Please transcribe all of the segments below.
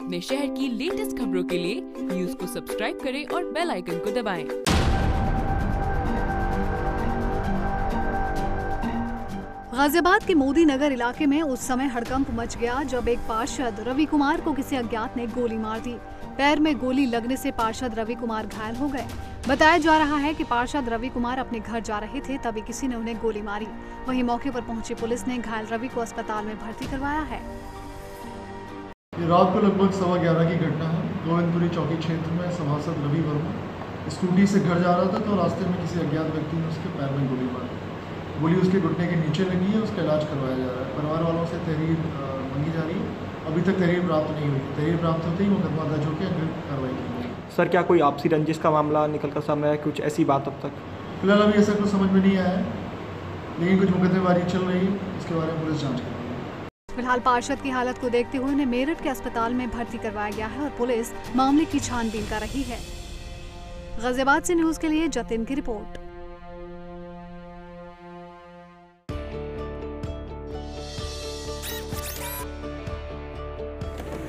अपने शहर की लेटेस्ट खबरों के लिए न्यूज को सब्सक्राइब करें और बेल आइकन को दबाएं। गाजियाबाद के मोदी नगर इलाके में उस समय हड़कंप मच गया जब एक पार्षद रवि कुमार को किसी अज्ञात ने गोली मार दी। पैर में गोली लगने से पार्षद रवि कुमार घायल हो गए। बताया जा रहा है कि पार्षद रवि कुमार अपने घर जा रहे थे तभी किसी ने उन्हें गोली मारी। वहीं मौके पर पहुंची पुलिस ने घायल रवि को अस्पताल में भर्ती करवाया है। ये रात को लगभग 11:15 की घटना है। गोविंदपुरी चौकी क्षेत्र में सभासद रवि वर्मा स्कूटी से घर जा रहा था तो रास्ते में किसी अज्ञात व्यक्ति ने उसके पैर में गोली मारी। गोली उसके घुटने के नीचे लगी है, उसका इलाज करवाया जा रहा है। परिवार वालों से तहरीर मांगी जा रही है, अभी तक तहरीर प्राप्त नहीं हुई। तहरीर प्राप्त होते ही मुकदमा दर्ज होकर अगली कार्रवाई की जाएगी। सर, क्या कोई आपसी रंजिश का मामला निकलकर सामने आया, कुछ ऐसी बात अब तक? फिलहाल अभी ऐसा कुछ समझ में नहीं आया है, लेकिन कुछ मुकदमेबाजी चल रही है, इसके बारे में पुलिस जाँच कर रही है। फिलहाल पार्षद की हालत को देखते हुए उन्हें मेरठ के अस्पताल में भर्ती करवाया गया है और पुलिस मामले की छानबीन कर रही है। गाजियाबाद से न्यूज के लिए जतिन की रिपोर्ट।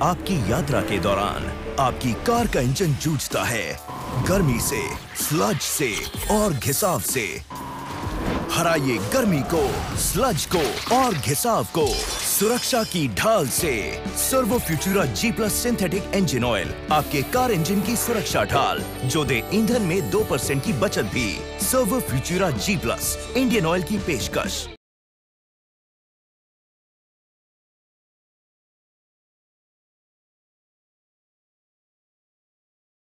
आपकी यात्रा के दौरान आपकी कार का इंजन जूझता है गर्मी से, स्लज से और घिसाव से। हराइए गर्मी को, स्लज को और घिसाव को सुरक्षा की ढाल से। Servo Futura G plus synthetic engine oil, आपके कार इंजन की सुरक्षा ढाल, जो दे ईंधन में 2% की बचत भी। Servo Futura G plus Indian oil की पेशकश।